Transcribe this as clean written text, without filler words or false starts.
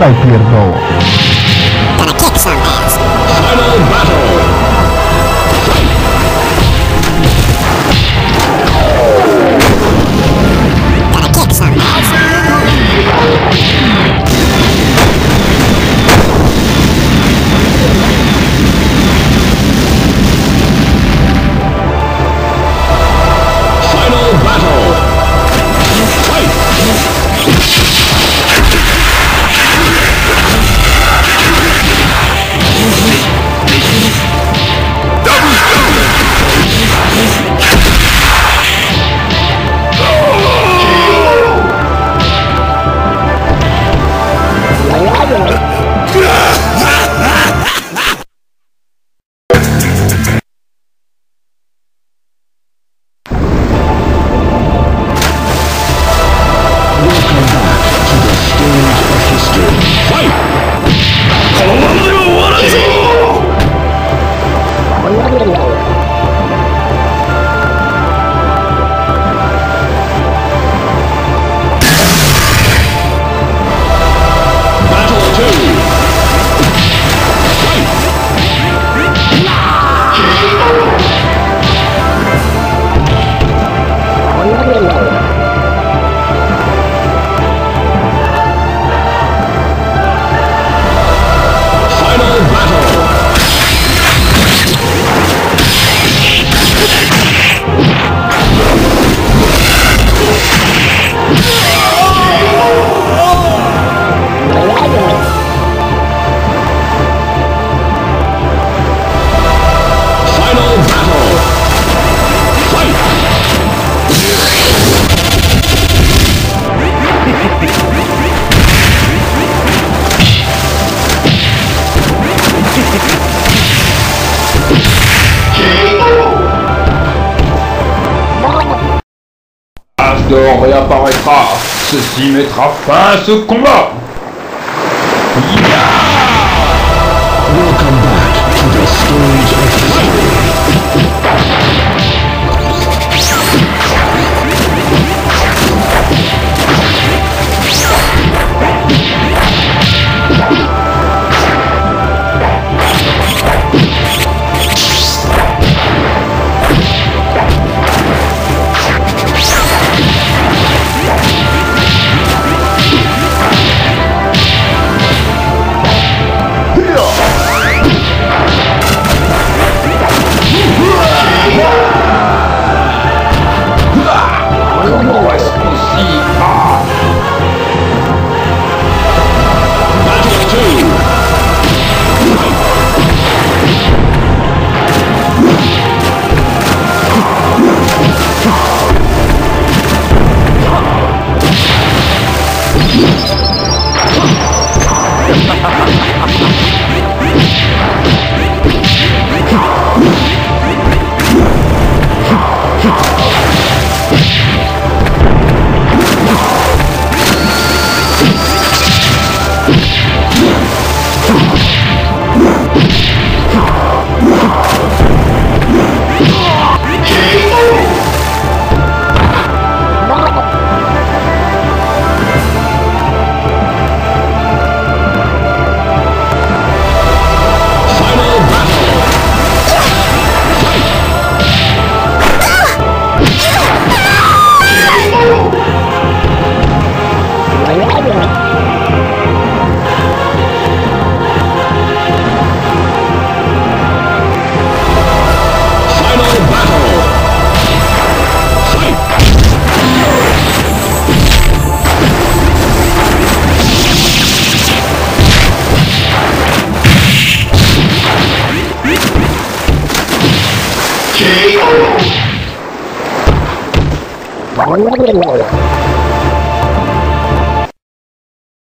I fear no. Gotta kick some ass. Final battle. Gotta kick some ass. Final battle. Asdor réapparaîtra. Ceci mettra fin à ce combat. Yeah! Welcome back to the stage of history.